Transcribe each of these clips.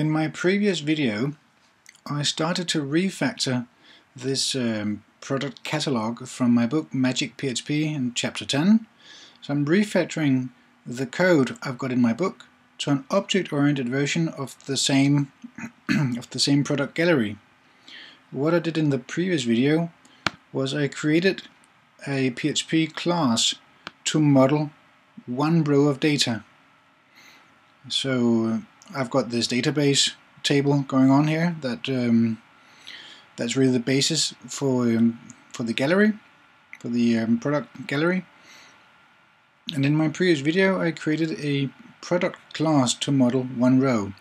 In my previous video, I started to refactor this product catalog from my book Magic PHP in chapter 10. So I'm refactoring the code I've got in my book to an object-oriented version of the same product gallery. What I did in the previous video was I created a PHP class to model one row of data. So I've got this database table going on here that that's really the basis for the gallery, for the product gallery. And in my previous video, I created a product class to model one row.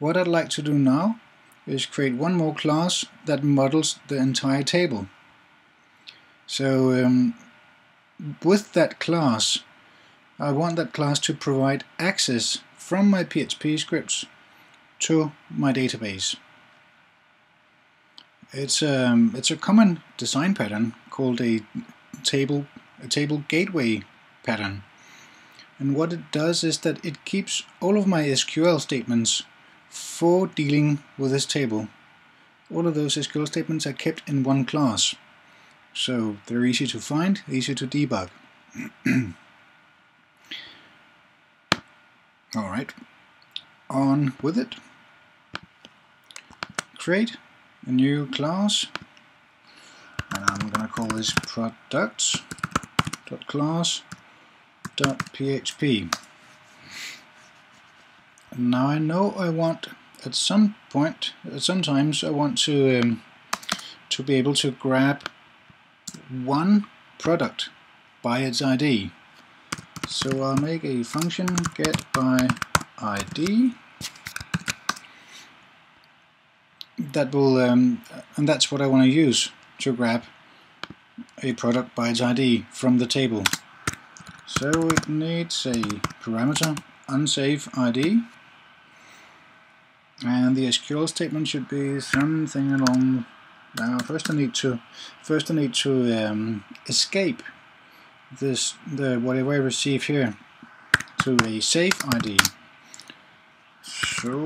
What I'd like to do now is create one more class that models the entire table. So with that class, I want that class to provide access from my PHP scripts to my database. It's a common design pattern called a table gateway pattern. And what it does is that it keeps all of my SQL statements for dealing with this table. All of those SQL statements are kept in one class, so they're easy to find, easy to debug. Alright, on with it. Create a new class, and I'm going to call this products.class.php. Now I know I want at some point, sometimes I want to be able to grab one product by its ID. So I'll make a function get by ID that will, and that's what I want to use to grab a product by its ID from the table. So it needs a parameter unsafe ID, and the SQL statement should be something along. Now first I need to escape this whatever I receive here to a safe ID. So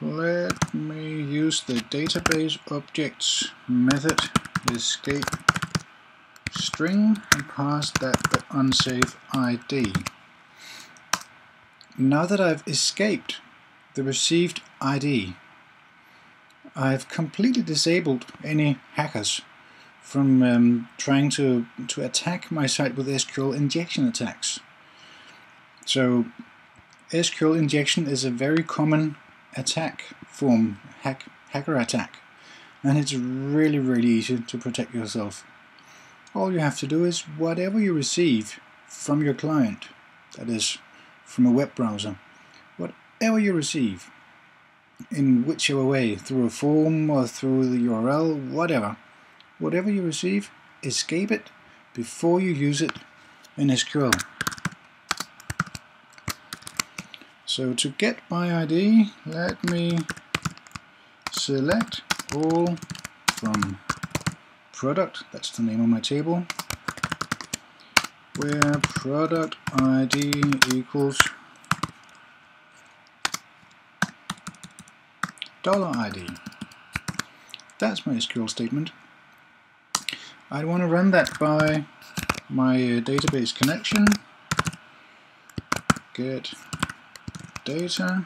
let me use the database objects method escape string and pass that the unsafe ID. Now that I've escaped the received ID, I've completely disabled any hackers from trying to attack my site with SQL injection attacks. So SQL injection is a very common attack form, hacker attack, and it's really, really easy to protect yourself. All you have to do is whatever you receive from your client, that is, from a web browser, whatever you receive, in whichever way, through a form or through the URL, whatever you receive, escape it before you use it in SQL. So to get my ID, let me select all from product, that's the name of my table, where product ID equals $ID. That's my SQL statement. I want to run that by my database connection get data,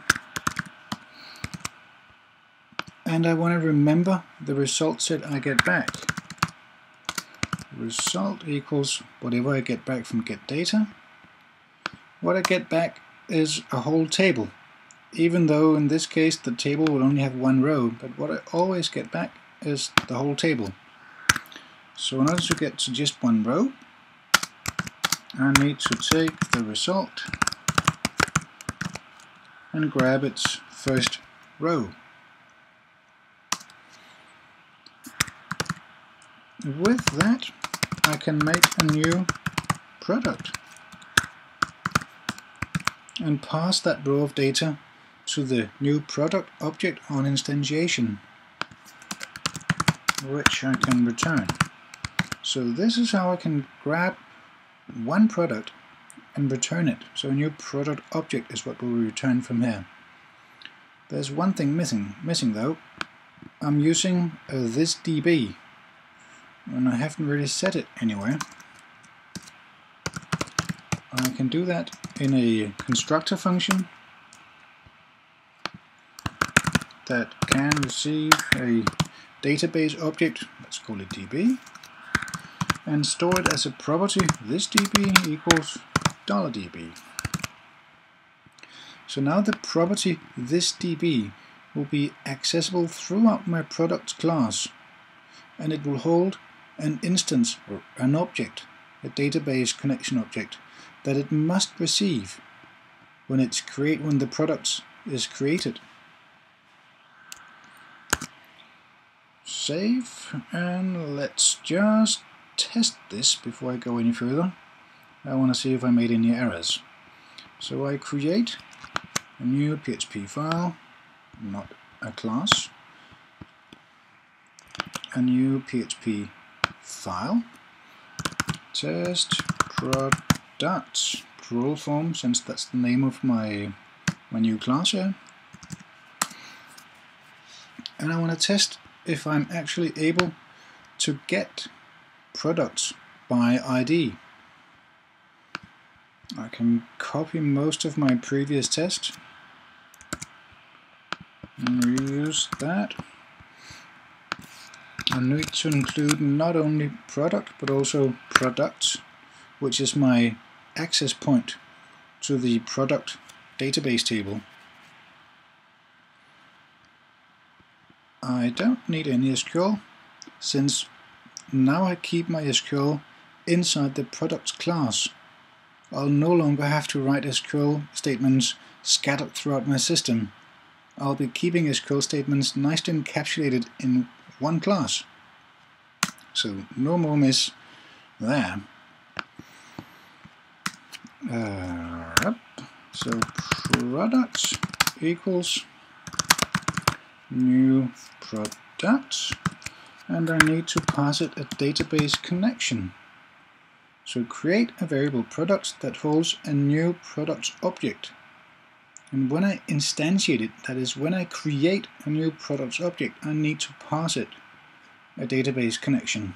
and I want to remember the result set I get back. Result equals whatever I get back from get data. What I get back is a whole table, even though in this case the table will only have one row, but what I always get back is the whole table. So in order to get to just one row, I need to take the result and grab its first row. With that, I can make a new product and pass that row of data to the new product object on instantiation, which I can return. So this is how I can grab one product and return it. So a new product object is what will return from here. There's one thing missing though. I'm using this DB, and I haven't really set it anywhere. I can do that in a constructor function that can receive a database object, let's call it DB, and store it as a property, this DB equals $DB. So now the property this DB will be accessible throughout my products class, and it will hold an instance or an object, a database connection object, that it must receive when the product is created. Save, and let's just test this before I go any further. I want to see if I made any errors. So I create a new PHP file, not a class, a new PHP file, test product crawl form, since that's the name of my new class here, and I want to test if I'm actually able to get products by ID. I can copy most of my previous test and reuse that. I need to include not only product but also products, which is my access point to the product database table. I don't need any SQL, since now I keep my SQL inside the products class. I'll no longer have to write SQL statements scattered throughout my system. I'll be keeping SQL statements nicely encapsulated in one class. So no more miss there. So products equals new product, and I need to pass it a database connection. So create a variable products that holds a new products object. And when I instantiate it, that is when I create a new products object, I need to pass it a database connection.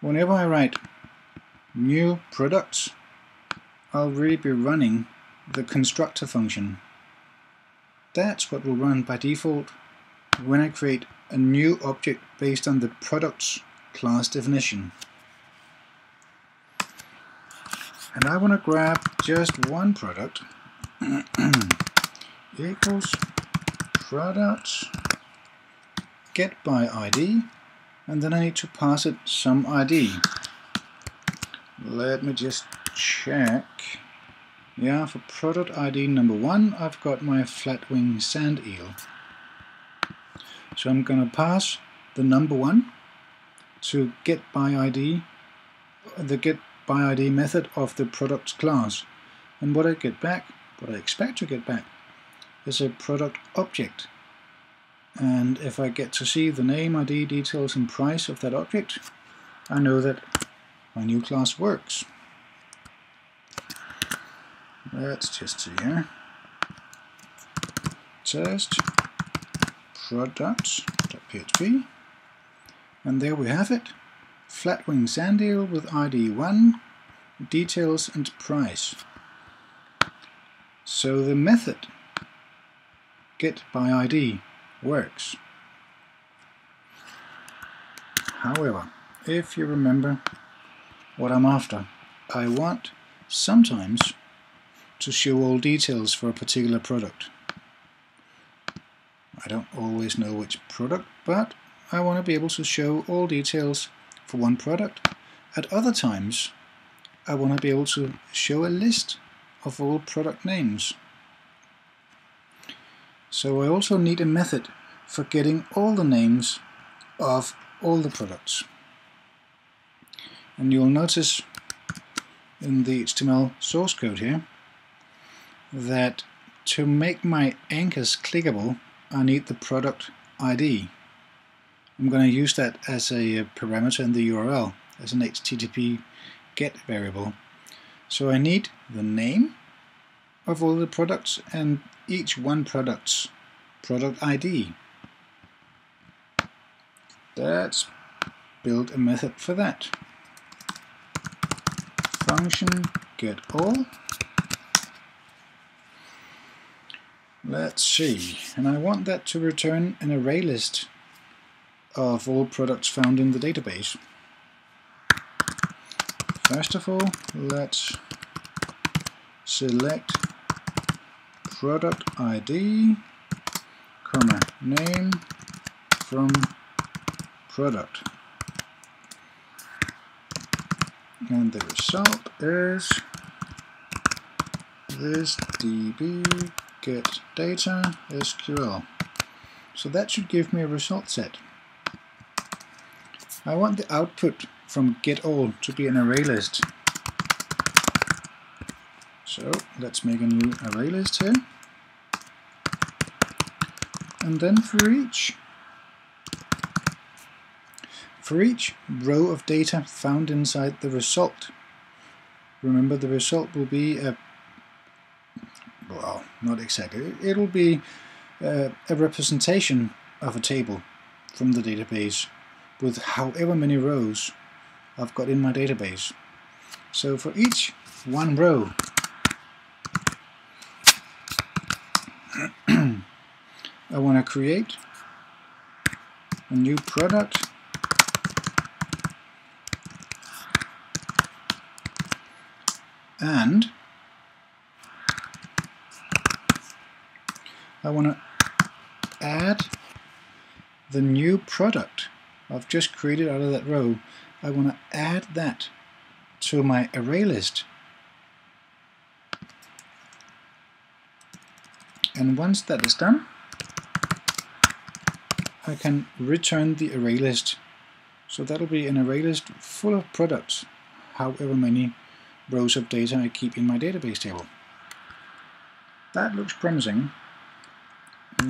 Whenever I write new products, I'll really be running the constructor function. That's what will run by default when I create a new object based on the products class definition. And I want to grab just one product equals product get by ID, and then I need to pass it some ID. Let me just check. Yeah, for product ID number 1 I've got my flatwing sand eel. So I'm going to pass the number 1 to get by ID, the get by ID method of the products class, and what I expect to get back is a product object. And if I get to see the name, ID, details and price of that object, I know that my new class works. Let's just see here. Test products.php, and there we have it. Flatwing sand eel with ID 1, details and price. So the method getById works. However, if you remember what I'm after, I want sometimes to show all details for a particular product. I don't always know which product, but I want to be able to show all details for one product. At other times, I want to be able to show a list of all product names. So I also need a method for getting all the names of all the products. And you'll notice in the HTML source code here that to make my anchors clickable, I need the product ID. I'm going to use that as a parameter in the URL, as an HTTP get variable. So I need the name of all the products and each one product's product ID. Let's build a method for that. Function getAll. Let's see, and I want that to return an array list of all products found in the database. First of all, let's select product ID, comma, name from product. And the result is this DB get data SQL. So that should give me a result set. I want the output from getAll to be an array list. So let's make a new array list here. And then for each row of data found inside the result, remember the result will be a, well, not exactly, it'll be a representation of a table from the database with however many rows I've got in my database. So for each one row, I want to create a new product and I want to add the new product I've just created out of that row. I want to add that to my array list. And once that is done, I can return the array list. So that'll be an array list full of products, however many rows of data I keep in my database table. That looks promising.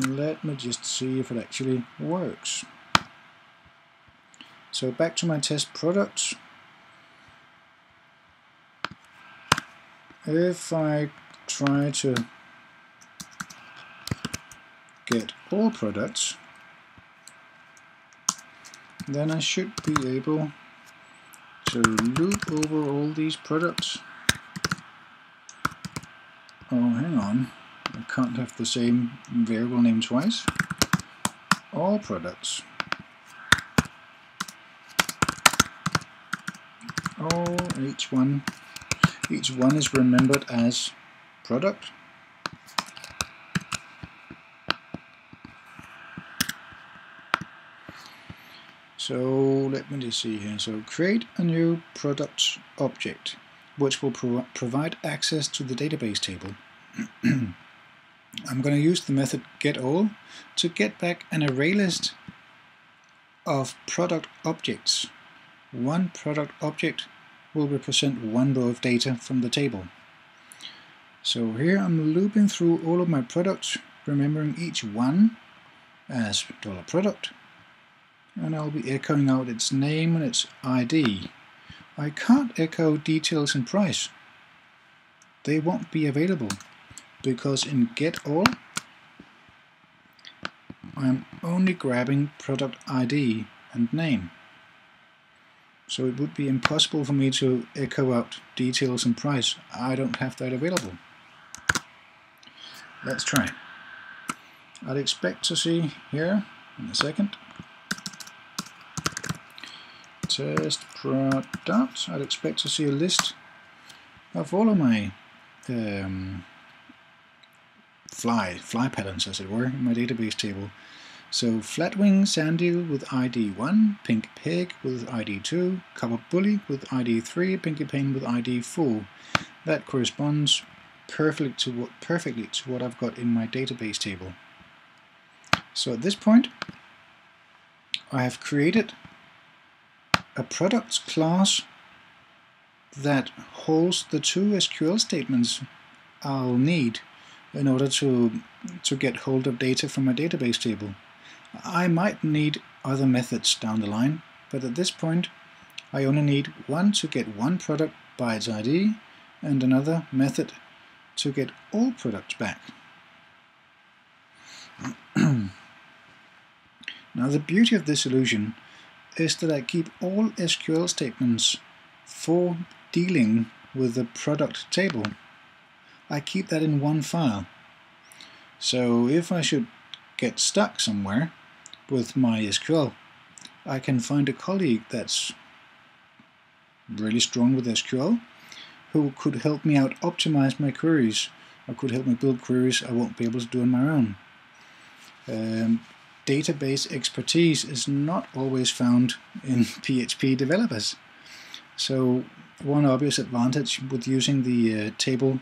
Let me just see if it actually works. So back to my test products. If I try to get all products, then I should be able to loop over all these products. Oh, hang on. I can't have the same variable name twice. All products. Oh, each one. Each one is remembered as product. So let me just see here. So create a new product object, which will provide access to the database table. I'm going to use the method getAll to get back an array list of product objects. One product object will represent one row of data from the table. So here I'm looping through all of my products, remembering each one as $product, and I'll be echoing out its name and its ID. I can't echo details and price. They won't be available because in getAll I'm only grabbing product ID and name. So it would be impossible for me to echo out details and price. I don't have that available. Let's try. I'd expect to see here in a second. Test product. I'd expect to see a list of all of my fly patterns, as it were, in my database table. So flatwing sandeel with ID 1, pink pig with ID 2, copper bully with ID 3, pinky pain with ID 4. That corresponds perfectly to what I've got in my database table. So at this point, I have created a products class that holds the two SQL statements I'll need in order to get hold of data from my database table. I might need other methods down the line, but at this point I only need one to get one product by its ID and another method to get all products back. Now the beauty of this solution is that I keep all SQL statements for dealing with the product table. I keep that in one file. So if I should get stuck somewhere with my SQL, I can find a colleague that's really strong with SQL who could help me out optimize my queries, or could help me build queries I won't be able to do on my own. Database expertise is not always found in PHP developers. So one obvious advantage with using the table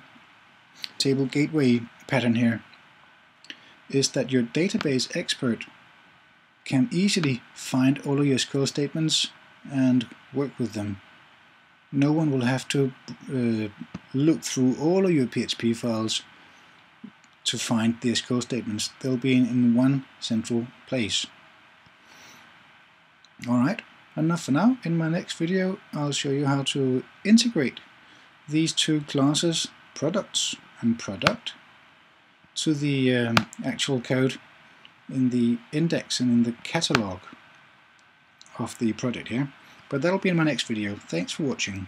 gateway pattern here is that your database expert can easily find all of your SQL statements and work with them. No one will have to look through all of your PHP files to find the SQL statements. They'll be in one central place. Alright, enough for now. In my next video I'll show you how to integrate these two classes, products and product, to the actual code in the index and in the catalog of the project here. But that'll be in my next video. Thanks for watching.